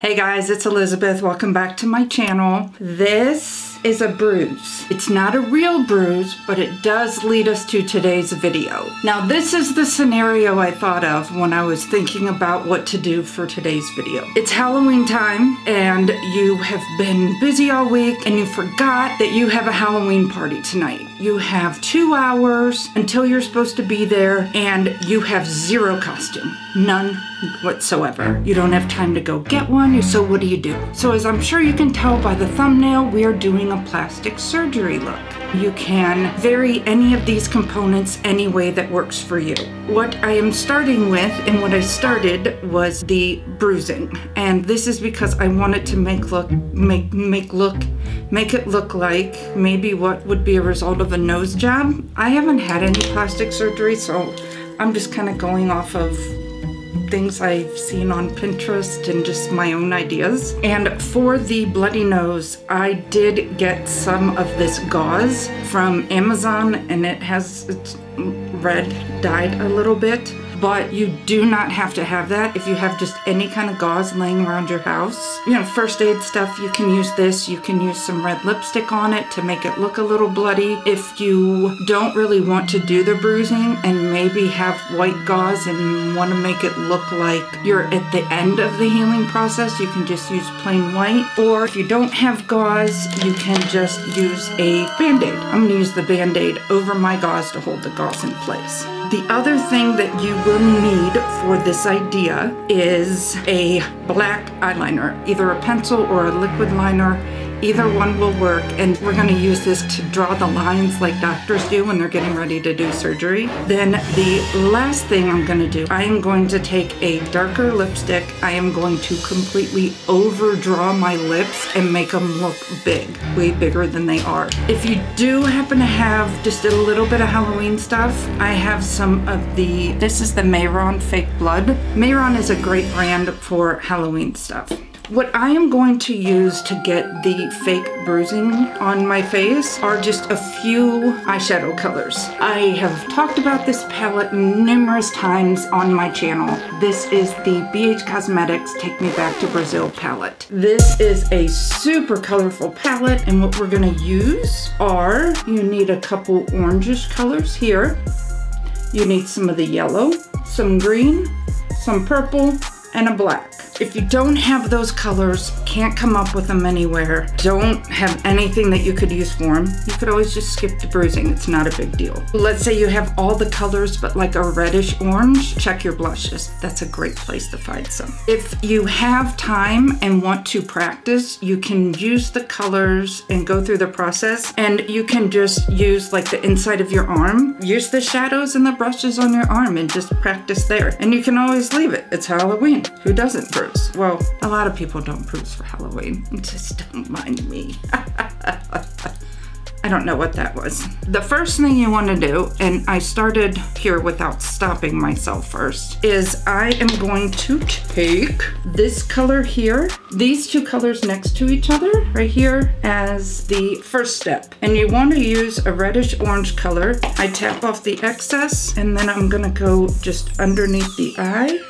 Hey guys, it's Elizabeth. Welcome back to my channel. This is a bruise. It's not a real bruise, but it does lead us to today's video. Now, this is the scenario I thought of when I was thinking about what to do for today's video. It's Halloween time, and you have been busy all week, and you forgot that you have a Halloween party tonight. You have 2 hours until you're supposed to be there, and you have zero costume. None whatsoever. You don't have time to go get one. So what do you do? So as I'm sure you can tell by the thumbnail, we are doing a plastic surgery look. You can vary any of these components any way that works for you. What I am starting with and what I started was the bruising. And this is because I wanted to make it look like maybe what would be a result of a nose job. I haven't had any plastic surgery, so I'm just kind of going off of things I've seen on Pinterest and just my own ideas. And for the bloody nose, I did get some of this gauze from Amazon, and it's red dyed a little bit, but you do not have to have that. If you have just any kind of gauze laying around your house, you know, first aid stuff, you can use this. You can use some red lipstick on it to make it look a little bloody. If you don't really want to do the bruising and maybe have white gauze and want to make it look like you're at the end of the healing process, you can just use plain white. Or if you don't have gauze, you can just use a Band-Aid. I'm gonna use the Band-Aid over my gauze to hold the gauze in place. The other thing that you will need for this idea is a black eyeliner, either a pencil or a liquid liner. Either one will work, and we're gonna use this to draw the lines like doctors do when they're getting ready to do surgery. Then the last thing I'm gonna do, I am going to take a darker lipstick. I am going to completely overdraw my lips and make them look big, way bigger than they are. If you do happen to have just a little bit of Halloween stuff, I have some of this is the Mehron Fake Blood. Mehron is a great brand for Halloween stuff. What I am going to use to get the fake bruising on my face are just a few eyeshadow colors. I have talked about this palette numerous times on my channel. This is the BH Cosmetics Take Me Back to Brazil palette. This is a super colorful palette, and what we're gonna use are, you need a couple orangish colors here. You need some of the yellow, some green, some purple, and a black. If you don't have those colors, can't come up with them anywhere, don't have anything that you could use for them, you could always just skip the bruising. It's not a big deal. Let's say you have all the colors but like a reddish orange, check your blushes. That's a great place to find some. If you have time and want to practice, you can use the colors and go through the process, and you can just use like the inside of your arm. Use the shadows and the brushes on your arm and just practice there. And you can always leave it. It's Halloween. Who doesn't bruise? Well, a lot of people don't bruise for Halloween. Just don't mind me. I don't know what that was. The first thing you want to do, and I started here without stopping myself first, is I am going to take this color here, these two colors next to each other right here, as the first step. And you want to use a reddish orange color. I tap off the excess, and then I'm gonna go just underneath the eye.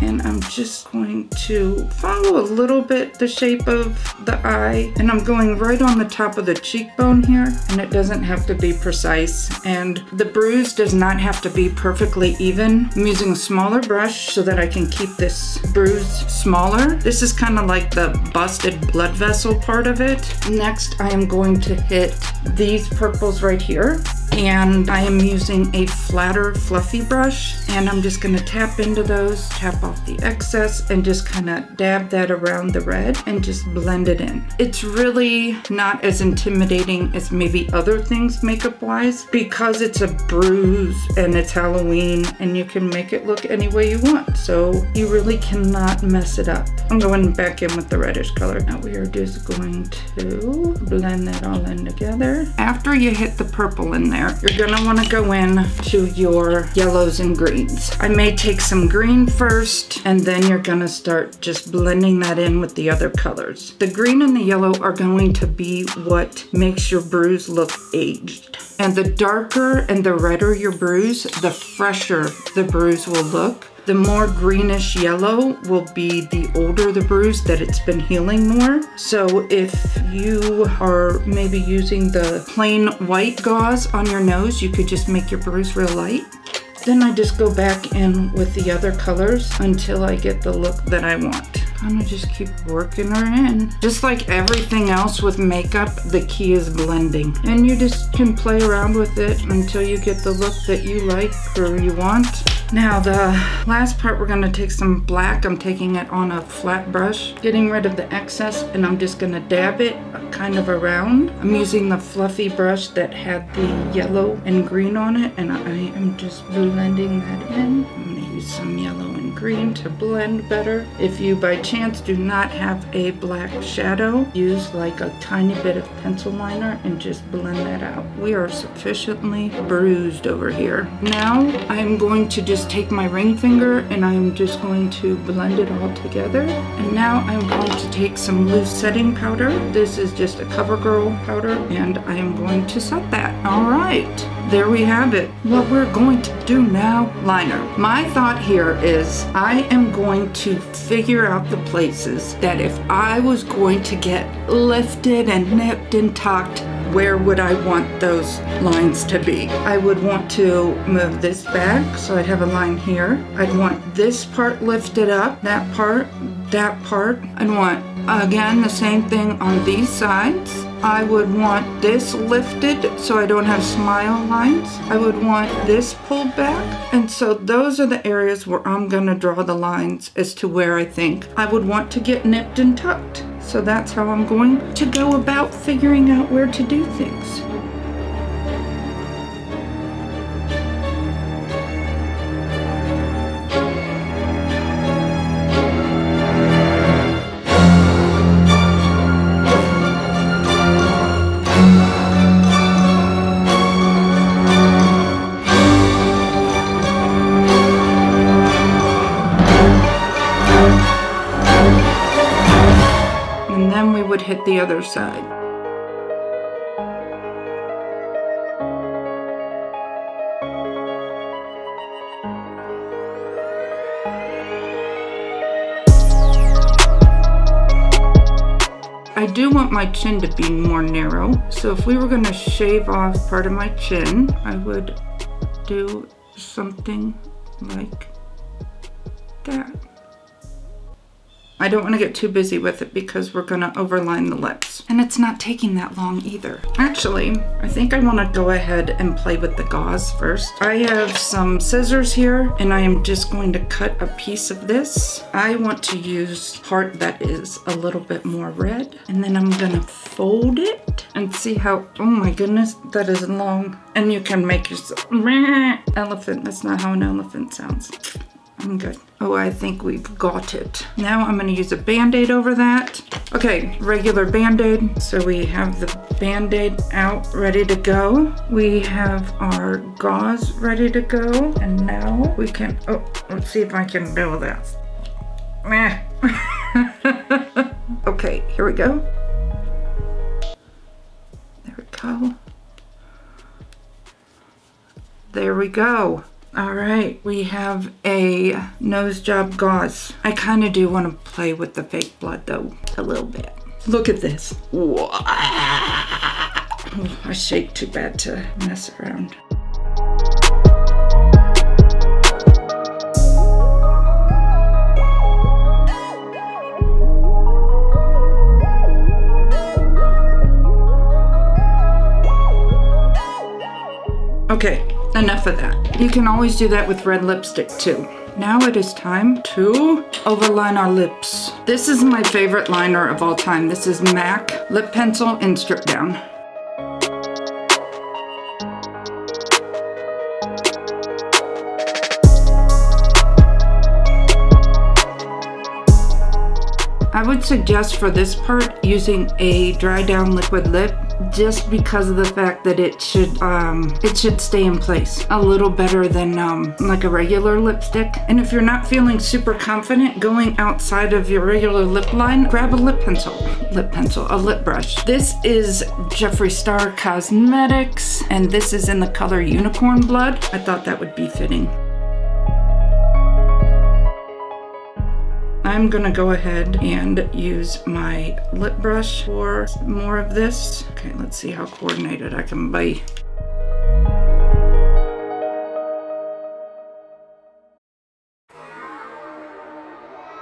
And I'm just going to follow a little bit the shape of the eye, and I'm going right on the top of the cheekbone here, and it doesn't have to be precise, and the bruise does not have to be perfectly even. I'm using a smaller brush so that I can keep this bruise smaller. This is kind of like the busted blood vessel part of it. Next, I am going to hit these purples right here, and I am using a flatter fluffy brush, and I'm just gonna tap into those, tap off the excess, and just kind of dab that around the red and just blend it in. It's really not as intimidating as maybe other things makeup wise, because it's a bruise and it's Halloween and you can make it look any way you want, so you really cannot mess it up. I'm going back in with the reddish color. Now we are just going to blend that all in together. After you hit the purple in there, you're gonna want to go in to your yellows and greens. I may take some green first, and then you're gonna start just blending that in with the other colors. The green and the yellow are going to be what makes your bruise look aged. And the darker and the redder your bruise, the fresher the bruise will look. The more greenish yellow will be the older the bruise that it's been healing more. So if you are maybe using the plain white gauze on your nose, you could just make your bruise real light. Then I just go back in with the other colors until I get the look that I want. I'm gonna just keep working her in. Just like everything else with makeup, the key is blending. And you just can play around with it until you get the look that you like or you want. Now the last part, we're gonna take some black. I'm taking it on a flat brush, getting rid of the excess, and I'm just gonna dab it kind of around. I'm using the fluffy brush that had the yellow and green on it, and I am just blending that in. I'm gonna use some yellow and green to blend better. If you by chance do not have a black shadow, use like a tiny bit of pencil liner and just blend that out. We are sufficiently bruised over here. Now I'm going to just take my ring finger and I'm just going to blend it all together. And now I'm going to take some loose setting powder. This is just a CoverGirl powder, and I am going to set that. All right, there we have it. What we're going to do now, liner. My thought here is I am going to figure out the places that if I was going to get lifted and nipped and tucked, where would I want those lines to be? I would want to move this back, so I'd have a line here. I'd want this part lifted up, that part. I'd want, again, the same thing on these sides. I would want this lifted so I don't have smile lines. I would want this pulled back. And so those are the areas where I'm gonna draw the lines as to where I think I would want to get nipped and tucked. So that's how I'm going to go about figuring out where to do things. Hit the other side. I do want my chin to be more narrow, so if we were going to shave off part of my chin, I would do something like that. I don't want to get too busy with it because we're going to overline the lips. And it's not taking that long either. Actually, I think I want to go ahead and play with the gauze first. I have some scissors here, and I am just going to cut a piece of this. I want to use part that is a little bit more red. And then I'm going to fold it and see how, oh my goodness, that is long. And you can make yourself, elephant, that's not how an elephant sounds. I'm good. Oh, I think we've got it. Now I'm gonna use a Band-Aid over that. Okay, regular Band-Aid. So we have the Band-Aid out, ready to go. We have our gauze ready to go. And now we can, oh, let's see if I can do this. Okay, here we go. There we go. There we go. All right, we have a nose job gauze. I kind of do want to play with the fake blood though, a little bit. Look at this. Whoa. I shake too bad to mess around. Okay, enough of that. You can always do that with red lipstick too. Now it is time to overline our lips. This is my favorite liner of all time. This is MAC Lip Pencil in Strip Down. I would suggest for this part using a dry down liquid lip, just because of the fact that it should stay in place a little better than like a regular lipstick. And if you're not feeling super confident going outside of your regular lip line, grab a lip brush. This is Jeffree Star Cosmetics, and this is in the color Unicorn Blood. I thought that would be fitting. I'm gonna go ahead and use my lip brush for more of this. Okay, let's see how coordinated I can be.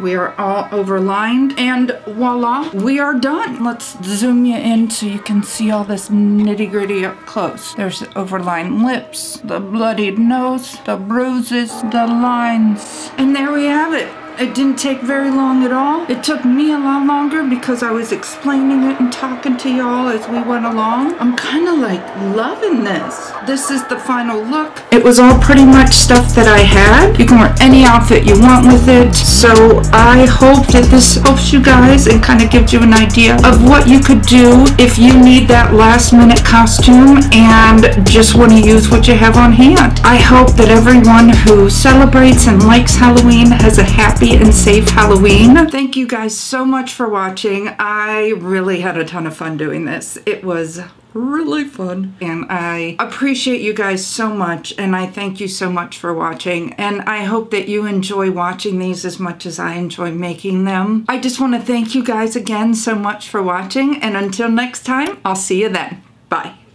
We are all overlined, and voila, we are done. Let's zoom you in so you can see all this nitty-gritty up close. There's the overlined lips, the bloodied nose, the bruises, the lines, and there we have it. It didn't take very long at all. It took me a lot longer because I was explaining it and talking to y'all as we went along. I'm kind of like loving this. This is the final look. It was all pretty much stuff that I had. You can wear any outfit you want with it. So I hope that this helps you guys and kind of gives you an idea of what you could do if you need that last minute costume and just want to use what you have on hand. I hope that everyone who celebrates and likes Halloween has a happy and safe Halloween. Thank you guys so much for watching. I really had a ton of fun doing this. It was really fun, and I appreciate you guys so much, and I thank you so much for watching, and I hope that you enjoy watching these as much as I enjoy making them. I just want to thank you guys again so much for watching, and until next time, I'll see you then. Bye.